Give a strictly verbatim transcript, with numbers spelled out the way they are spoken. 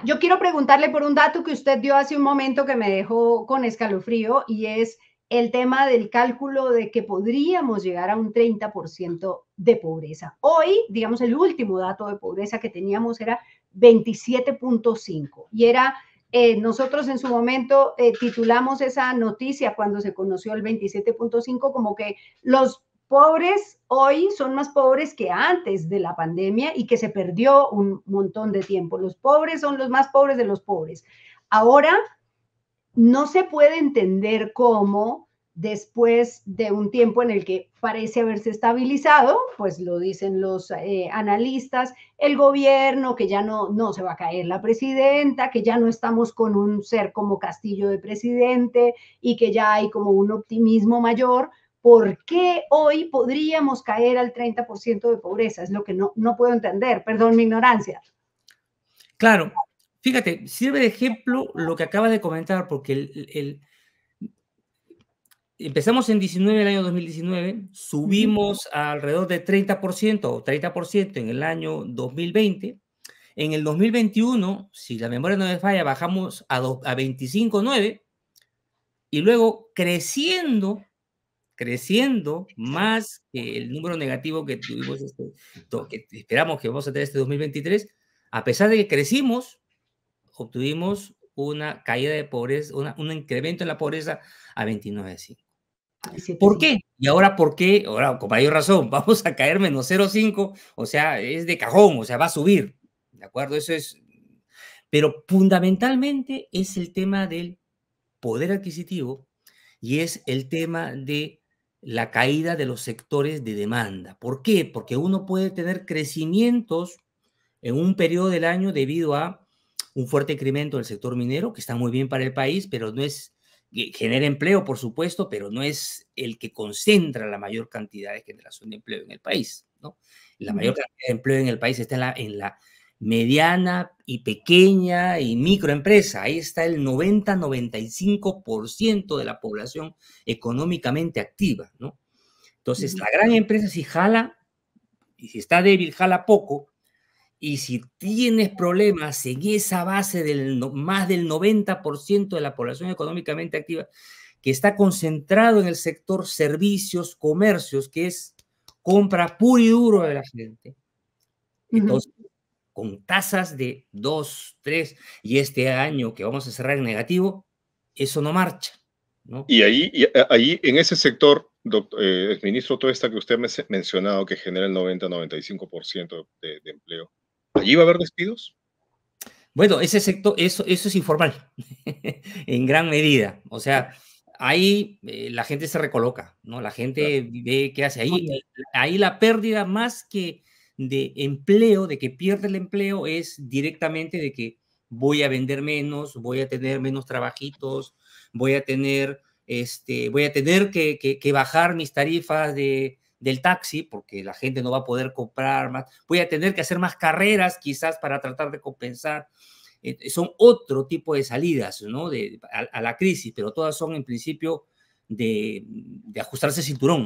Ahora, yo quiero preguntarle por un dato que usted dio hace un momento que me dejó con escalofrío, y es el tema del cálculo de que podríamos llegar a un treinta por ciento de pobreza. Hoy, digamos, el último dato de pobreza que teníamos era veintisiete punto cinco, y era, eh, nosotros en su momento eh, titulamos esa noticia cuando se conoció el veintisiete punto cinco como que los pobres hoy son más pobres que antes de la pandemia y que se perdió un montón de tiempo. Los pobres son los más pobres de los pobres. Ahora, no se puede entender cómo, después de un tiempo en el que parece haberse estabilizado, pues lo dicen los eh, analistas, el gobierno, que ya no, no se va a caer la presidenta, que ya no estamos con un ser como Castillo de presidente y que ya hay como un optimismo mayor, ¿por qué hoy podríamos caer al treinta por ciento de pobreza? Es lo que no, no puedo entender, perdón mi ignorancia. Claro. Fíjate, sirve de ejemplo lo que acaba de comentar, porque el, el, el, empezamos en diecinueve, el año dos mil diecinueve, subimos a alrededor de treinta por ciento o treinta por ciento en el año dos mil veinte. En el dos mil veintiuno, si la memoria no me falla, bajamos a, a veinticinco punto nueve y luego creciendo, creciendo más que el número negativo que tuvimos, este, que esperamos que vamos a tener este dos mil veintitrés, a pesar de que crecimos, obtuvimos una caída de pobreza, una, un incremento en la pobreza a veintinueve punto cinco. ¿Por qué? Y ahora, ¿por qué? Ahora, con mayor razón, vamos a caer menos cero punto cinco, o sea, es de cajón, o sea, va a subir, ¿de acuerdo? Eso es. Pero fundamentalmente es el tema del poder adquisitivo y es el tema de la caída de los sectores de demanda. ¿Por qué? Porque uno puede tener crecimientos en un periodo del año debido a un fuerte incremento del sector minero, que está muy bien para el país, pero no es, genera empleo, por supuesto, pero no es el que concentra la mayor cantidad de generación de empleo en el país, ¿no? La mayor cantidad de empleo en el país está en la, en la mediana y pequeña y microempresa. Ahí está el noventa a noventa y cinco por ciento de la población económicamente activa, ¿no? Entonces, la gran empresa, si jala, y si está débil, jala poco. Y si tienes problemas en esa base del no, más del noventa por ciento de la población económicamente activa, que está concentrado en el sector servicios, comercios, que es compra puro y duro de la gente, entonces, uh-huh, con tasas de dos, tres, y este año que vamos a cerrar en negativo, eso no marcha, ¿no? Y ahí, y ahí en ese sector, doctor, eh, el ministro, toda esta que usted me ha mencionado, que genera el noventa a noventa y cinco por ciento de, de empleo, ¿allí va a haber despidos? Bueno, ese sector, eso, eso es informal, en gran medida. O sea, ahí eh, la gente se recoloca, ¿no? La gente claro. ve qué hace. Ahí, ahí la pérdida más que de empleo, de que pierde el empleo, es directamente de que voy a vender menos, voy a tener menos trabajitos, voy a tener, este, voy a tener que, que, que bajar mis tarifas de... del taxi, porque la gente no va a poder comprar más, voy a tener que hacer más carreras quizás para tratar de compensar. Eh, son otro tipo de salidas, ¿no? de, a, a la crisis, pero todas son en principio de, de ajustarse cinturón,